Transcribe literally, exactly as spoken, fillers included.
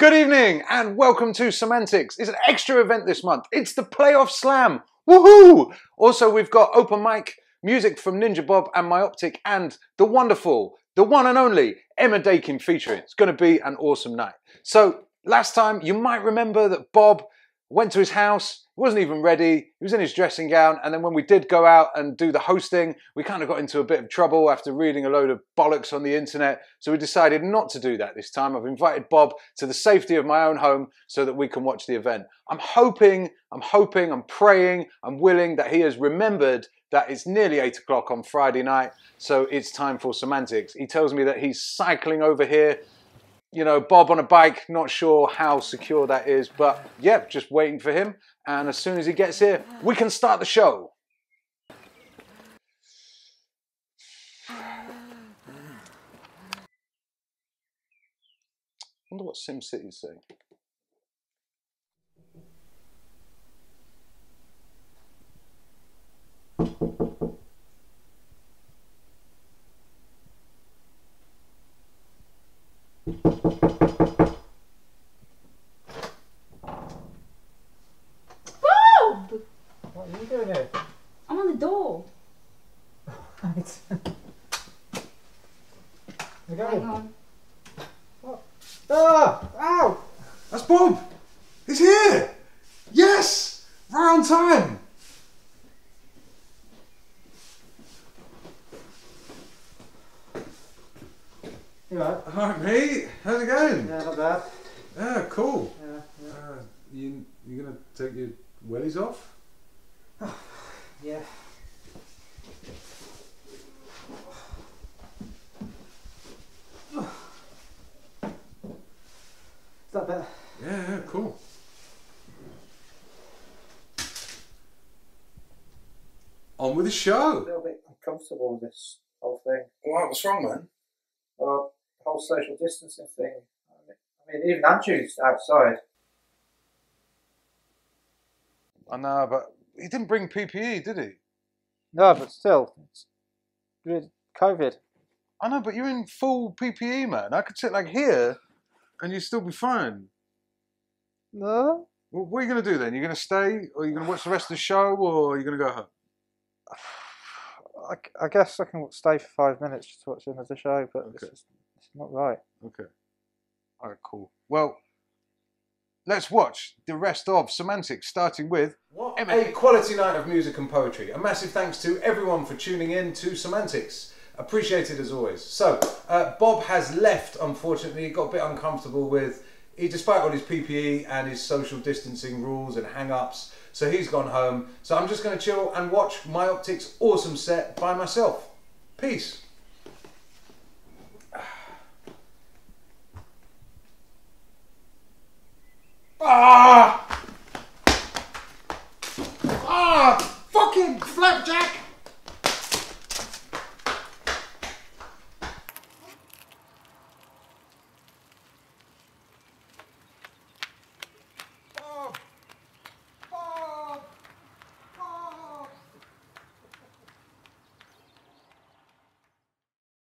Good evening and welcome to Some-Antics. It's an extra event this month. It's the Playoff Slam. Woohoo! Also, we've got open mic music from Ninja Bob and MyOptic and the wonderful, the one and only Emma Dakin featuring. It's going to be an awesome night. So last time, you might remember that Bob went to his house, wasn't even ready, he was in his dressing gown, and then when we did go out and do the hosting, we kind of got into a bit of trouble after reading a load of bollocks on the internet, so we decided not to do that this time. I've invited Bob to the safety of my own home so that we can watch the event. I'm hoping, I'm hoping, I'm praying, I'm willing that he has remembered that it's nearly eight o'clock on Friday night, so it's time for Some-Antics. He tells me that he's cycling over here. You know, Bob on a bike, not sure how secure that is, but yeah, just waiting for him. And as soon as he gets here, we can start the show. I wonder what SimCity's saying. Hang on. What? Ah! Ow! That's Bob! He's here! Yes! Right on time! You alright? Alright, mate. How's it going? Yeah, not bad. Yeah, cool. Yeah, yeah. Uh, you, you gonna take your wellies off? Oh, yeah. Is that better? Yeah, yeah, cool. On with the show! I'm a little bit uncomfortable with this whole thing. Well, what's wrong, man? Well, the whole social distancing thing. I mean, even Andrew's outside. I know, but he didn't bring P P E, did he? No, but still. It's COVID. I know, but you're in full P P E, man. I could sit like here and you'd still be fine. No. Well, what are you going to do then? You're going to stay, or you're going to watch the rest of the show, or you're going to go home? I, I guess I can stay for five minutes just to watch the end of the show, but okay. it's, just, it's not right. Okay. All right, cool. Well, let's watch the rest of Some-Antics, starting with what Emma. A quality night of music and poetry. A massive thanks to everyone for tuning in to Some-Antics. Appreciated as always. So, uh, Bob has left, unfortunately. He got a bit uncomfortable with, he, despite all his P P E and his social distancing rules and hang-ups, so he's gone home. So I'm just going to chill and watch MyOptic's awesome set by myself. Peace. Ah! Ah! Fucking flapjack!